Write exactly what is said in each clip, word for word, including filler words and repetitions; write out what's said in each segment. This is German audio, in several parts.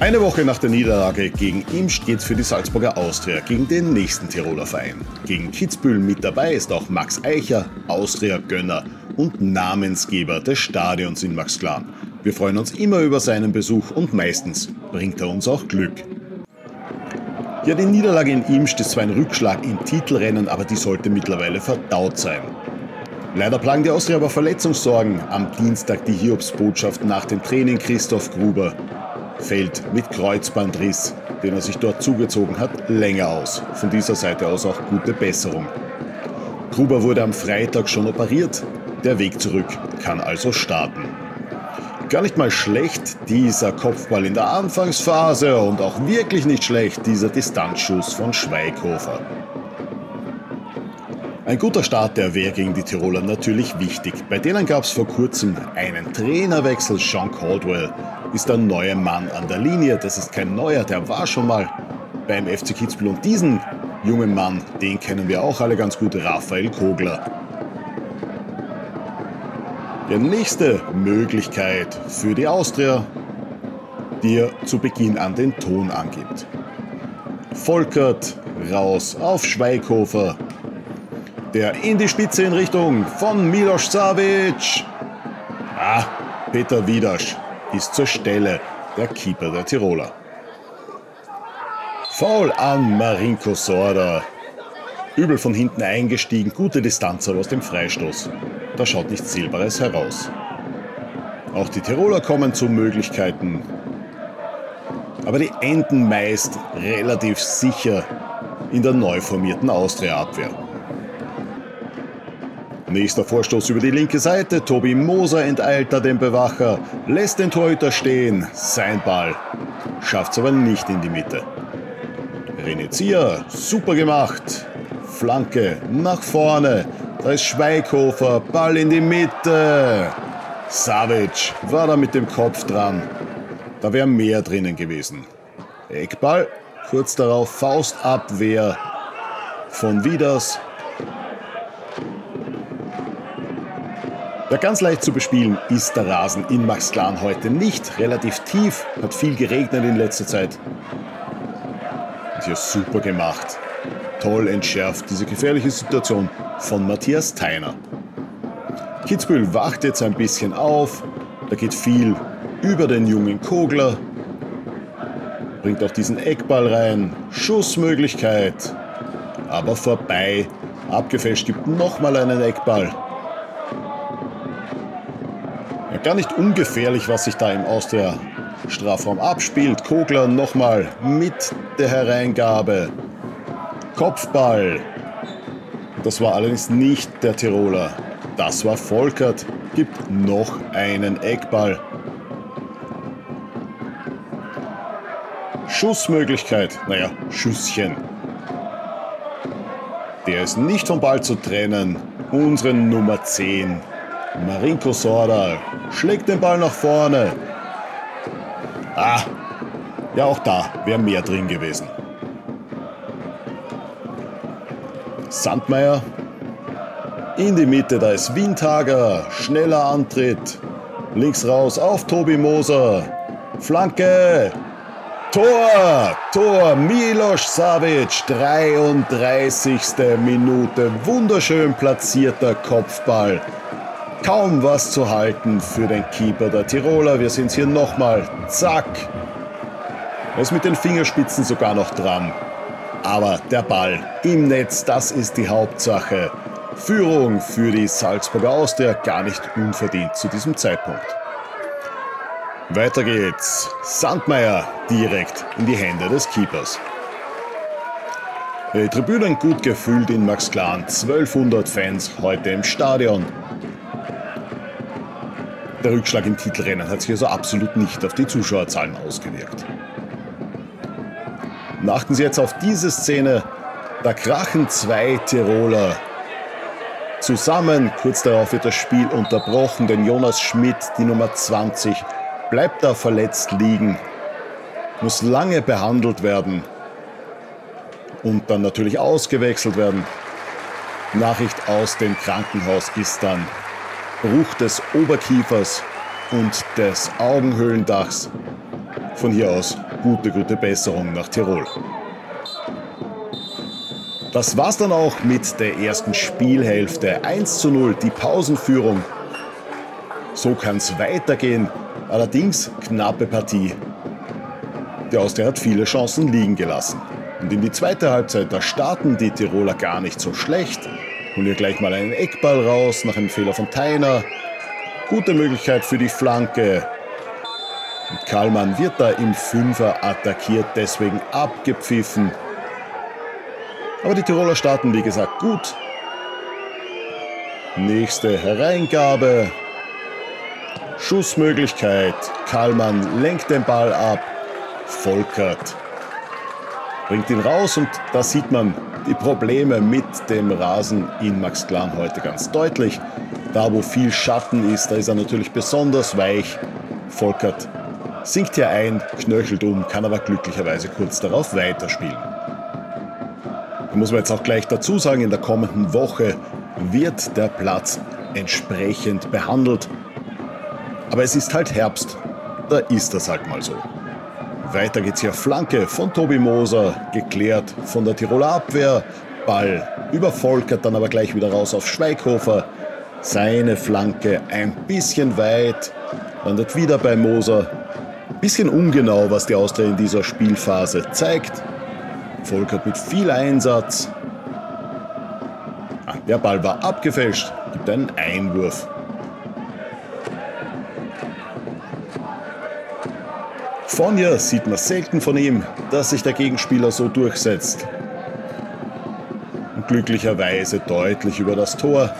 Eine Woche nach der Niederlage gegen Imst geht's für die Salzburger Austria gegen den nächsten Tiroler Verein. Gegen Kitzbühel mit dabei ist auch Max Eicher, Austria-Gönner und Namensgeber des Stadions in Maxglan. Wir freuen uns immer über seinen Besuch und meistens bringt er uns auch Glück. Ja, die Niederlage in Imst ist zwar ein Rückschlag im Titelrennen, aber die sollte mittlerweile verdaut sein. Leider plagen die Austria aber Verletzungssorgen. Am Dienstag die Hiobsbotschaft nach dem Training: Christoph Gruber fällt mit Kreuzbandriss, den er sich dort zugezogen hat, länger aus. Von dieser Seite aus auch gute Besserung. Gruber wurde am Freitag schon operiert. Der Weg zurück kann also starten. Gar nicht mal schlecht dieser Kopfball in der Anfangsphase und auch wirklich nicht schlecht dieser Distanzschuss von Schweighofer. Ein guter Start, der wäre gegen die Tiroler natürlich wichtig. Bei denen gab es vor kurzem einen Trainerwechsel. Sean Caldwell ist der neue Mann an der Linie. Das ist kein neuer, der war schon mal beim F C Kitzbühel. Und diesen jungen Mann, den kennen wir auch alle ganz gut, Raphael Kogler. Die nächste Möglichkeit für die Austria, die er zu Beginn an den Ton angibt. Volkert raus auf Schweighofer, der in die Spitze in Richtung von Miloš Savic. Ah, Peter Widersch ist zur Stelle, der Keeper der Tiroler. Foul an Marinko Sorda. Übel von hinten eingestiegen, gute Distanz aus dem Freistoß. Da schaut nichts Silberes heraus. Auch die Tiroler kommen zu Möglichkeiten. Aber die enden meist relativ sicher in der neu formierten Austria-Abwehr. Nächster Vorstoß über die linke Seite. Tobi Moser enteilt da den Bewacher, lässt den Torhüter stehen. Sein Ball schafft es aber nicht in die Mitte. René Zier, super gemacht. Flanke nach vorne. Da ist Schweighofer, Ball in die Mitte. Savic war da mit dem Kopf dran. Da wäre mehr drinnen gewesen. Eckball, kurz darauf Faustabwehr von Widersch. Ja, ganz leicht zu bespielen ist der Rasen in Maxglan heute nicht. Relativ tief, hat viel geregnet in letzter Zeit. Und hier super gemacht. Toll entschärft diese gefährliche Situation von Matthias Tainer. Kitzbühel wacht jetzt ein bisschen auf. Da geht viel über den jungen Kogler. Bringt auch diesen Eckball rein. Schussmöglichkeit. Aber vorbei. Abgefälscht, gibt nochmal einen Eckball. Gar nicht ungefährlich, was sich da im Austria-Strafraum abspielt. Kogler nochmal mit der Hereingabe. Kopfball. Das war allerdings nicht der Tiroler. Das war Volkert. Gibt noch einen Eckball. Schussmöglichkeit. Naja, Schüsschen. Der ist nicht vom Ball zu trennen. Unsere Nummer zehn. Marinko Sorda schlägt den Ball nach vorne. Ah, ja, auch da wäre mehr drin gewesen. Sandmeier in die Mitte, da ist Windhager. Schneller Antritt. Links raus auf Tobi Moser. Flanke. Tor, Tor, Miloš Savic, dreiunddreißigste Minute. Wunderschön platzierter Kopfball. Kaum was zu halten für den Keeper der Tiroler. Wir sehen es hier nochmal. Zack. Er ist mit den Fingerspitzen sogar noch dran. Aber der Ball im Netz, das ist die Hauptsache. Führung für die Salzburger Austria, gar nicht unverdient zu diesem Zeitpunkt. Weiter geht's. Sandmeier direkt in die Hände des Keepers. Die Tribünen gut gefüllt in Maxglan. zwölfhundert Fans heute im Stadion. Der Rückschlag im Titelrennen hat sich also absolut nicht auf die Zuschauerzahlen ausgewirkt. Und achten Sie jetzt auf diese Szene. Da krachen zwei Tiroler zusammen. Kurz darauf wird das Spiel unterbrochen, denn Jonas Schmidt, die Nummer zwanzig, bleibt da verletzt liegen. Muss lange behandelt werden und dann natürlich ausgewechselt werden. Nachricht aus dem Krankenhaus ist dann, Bruch des Oberkiefers und des Augenhöhlendachs. Von hier aus gute, gute Besserung nach Tirol. Das war's dann auch mit der ersten Spielhälfte. eins zu null, die Pausenführung. So kann's weitergehen. Allerdings knappe Partie. Die Austria hat viele Chancen liegen gelassen. Und in die zweite Halbzeit, da starten die Tiroler gar nicht so schlecht. Holen hier gleich mal einen Eckball raus nach einem Fehler von Tainer. Gute Möglichkeit für die Flanke. Und Kallmann wird da im Fünfer attackiert, deswegen abgepfiffen. Aber die Tiroler starten, wie gesagt, gut. Nächste Hereingabe. Schussmöglichkeit. Kallmann lenkt den Ball ab. Volkert bringt ihn raus und da sieht man die Probleme mit dem Rasen in Maxglan heute ganz deutlich. Da wo viel Schatten ist, da ist er natürlich besonders weich. Volkert sinkt hier ein, knöchelt um, kann aber glücklicherweise kurz darauf weiterspielen. Da muss man jetzt auch gleich dazu sagen, in der kommenden Woche wird der Platz entsprechend behandelt. Aber es ist halt Herbst, da ist das halt mal so. Weiter geht's hier, Flanke von Tobi Moser, geklärt von der Tiroler Abwehr. Ball über Volkert, dann aber gleich wieder raus auf Schweighofer. Seine Flanke ein bisschen weit, landet wieder bei Moser. Bisschen ungenau, was die Austria in dieser Spielphase zeigt. Volkert mit viel Einsatz. Ah, der Ball war abgefälscht, gibt einen Einwurf. Von hier sieht man selten von ihm, dass sich der Gegenspieler so durchsetzt. Und glücklicherweise deutlich über das Tor.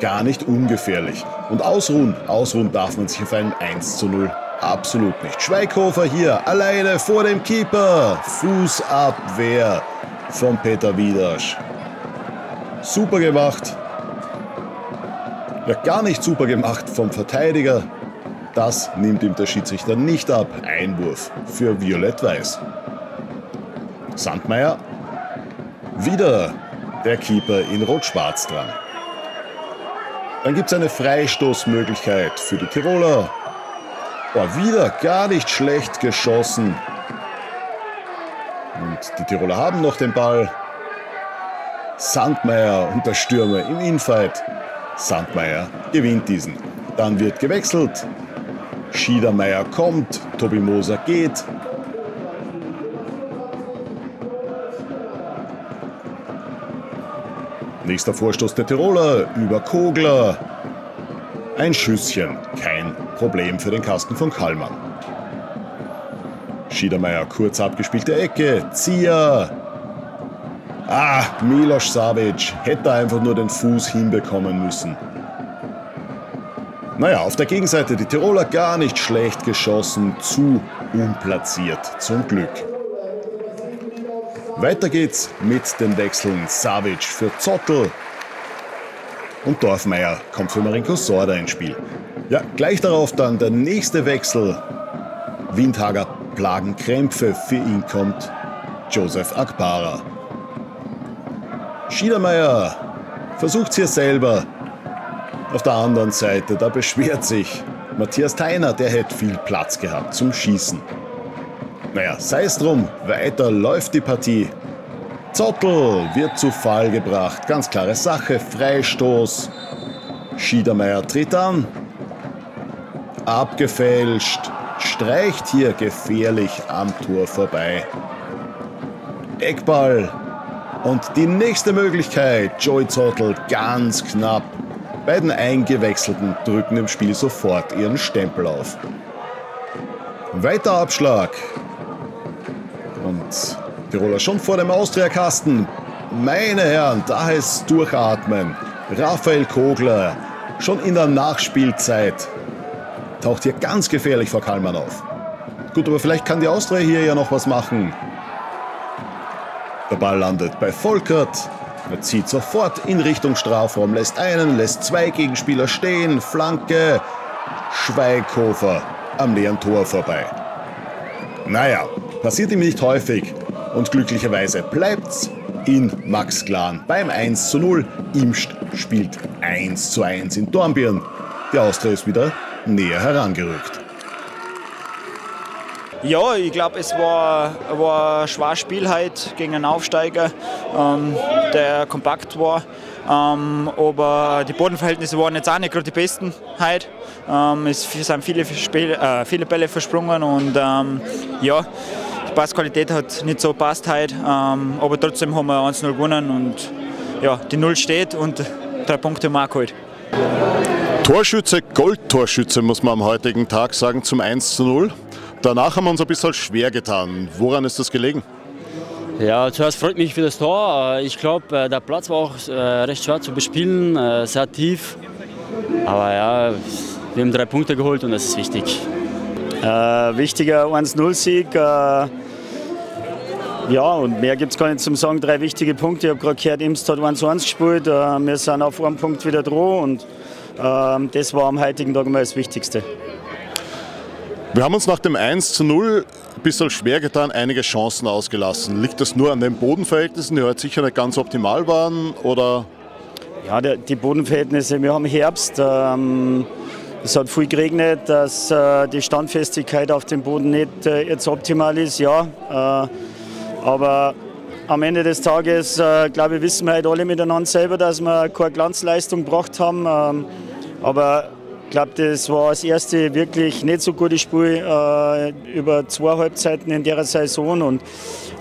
Gar nicht ungefährlich. Und ausruhen, ausruhen darf man sich auf einen eins zu null absolut nicht. Schweighofer hier alleine vor dem Keeper. Fußabwehr von Peter Widersch. Super gemacht. Ja, gar nicht super gemacht vom Verteidiger. Das nimmt ihm der Schiedsrichter nicht ab. Einwurf für Violett-Weiß. Sandmeier. Wieder der Keeper in Rot-Schwarz dran. Dann gibt es eine Freistoßmöglichkeit für die Tiroler. Boah, wieder gar nicht schlecht geschossen. Und die Tiroler haben noch den Ball. Sandmeier und der Stürmer im Infight. Sandmeier gewinnt diesen. Dann wird gewechselt. Schiedermeier kommt, Tobi Moser geht. Nächster Vorstoß der Tiroler über Kogler. Ein Schüsschen, kein Problem für den Kasten von Kallmann. Schiedermeier kurz abgespielte Ecke, Zier. Ah, Miloš Savic hätte einfach nur den Fuß hinbekommen müssen. Naja, auf der Gegenseite die Tiroler gar nicht schlecht geschossen, zu unplatziert zum Glück. Weiter geht's mit den Wechseln. Savic für Zottl und Dorfmeier kommt für Marinko Sorda ins Spiel. Ja, gleich darauf dann der nächste Wechsel. Windhager plagen Krämpfe, für ihn kommt Joseph Acpara. Schiedermeier versucht's hier selber. Auf der anderen Seite, da beschwert sich Matthias Tainer, der hätte viel Platz gehabt zum Schießen. Naja, sei es drum, weiter läuft die Partie. Zottl wird zu Fall gebracht, ganz klare Sache, Freistoß. Schiedermeier tritt an, abgefälscht, streicht hier gefährlich am Tor vorbei. Eckball und die nächste Möglichkeit, Joey Zottl ganz knapp. Beiden Eingewechselten drücken im Spiel sofort ihren Stempel auf. Weiter Abschlag. Und Tiroler schon vor dem Austria-Kasten. Meine Herren, da heißt es durchatmen. Raphael Kogler, schon in der Nachspielzeit, taucht hier ganz gefährlich vor Kallmann auf. Gut, aber vielleicht kann die Austria hier ja noch was machen. Der Ball landet bei Volkert. Er zieht sofort in Richtung Strafraum, lässt einen, lässt zwei Gegenspieler stehen, Flanke, Schweighofer am leeren Tor vorbei. Naja, passiert ihm nicht häufig und glücklicherweise bleibt's in Maxglan beim eins zu null. Imst spielt eins zu eins in Dornbirn. Die Austria ist wieder näher herangerückt. Ja, ich glaube, es war, war ein schwaches Spiel heute gegen einen Aufsteiger, ähm, der kompakt war. Ähm, aber die Bodenverhältnisse waren jetzt auch nicht gerade die besten heute. Ähm, es sind viele, Spiel, äh, viele Bälle versprungen und ähm, ja, die Passqualität hat nicht so gepasst heute. Ähm, aber trotzdem haben wir eins zu null gewonnen und ja, die Null steht und drei Punkte haben wir auch geholt. Torschütze, Goldtorschütze muss man am heutigen Tag sagen, zum eins zu null. Danach haben wir uns ein bisschen schwer getan. Woran ist das gelegen? Ja, zuerst freut mich für das Tor. Ich glaube, der Platz war auch recht schwer zu bespielen, sehr tief. Aber ja, wir haben drei Punkte geholt und das ist wichtig. Äh, wichtiger eins zu null Sieg. Äh, ja, und mehr gibt es gar nicht zum Sagen. Drei wichtige Punkte. Ich habe gerade gehört, Imst hat eins zu eins gespielt. Äh, wir sind auf einen Punkt wieder dran und äh, das war am heutigen Tag immer das Wichtigste. Wir haben uns nach dem eins zu null ein bisschen schwer getan, einige Chancen ausgelassen. Liegt das nur an den Bodenverhältnissen, die heute sicher nicht ganz optimal waren? Oder? Ja, die Bodenverhältnisse, wir haben Herbst, ähm, es hat viel geregnet, dass äh, die Standfestigkeit auf dem Boden nicht äh, jetzt optimal ist, ja. Äh, aber am Ende des Tages, äh, glaube ich, wissen wir halt alle miteinander selber, dass wir keine Glanzleistung gebracht haben. Ähm, aber ich glaube, das war das erste wirklich nicht so gute Spiel äh, über zwei Halbzeiten in dieser Saison. Und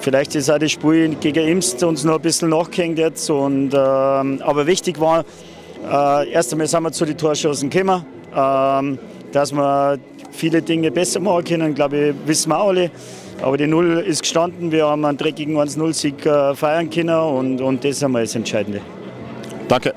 vielleicht ist auch das Spiel gegen Imst uns noch ein bisschen nachgehängt jetzt. Und, äh, aber wichtig war, äh, erst einmal sind wir zu den Torschancen gekommen, äh, dass wir viele Dinge besser machen können, glaube ich, wissen wir alle. Aber die Null ist gestanden, wir haben einen dreckigen eins zu null Sieg äh, feiern können und, und das ist einmal das Entscheidende. Danke.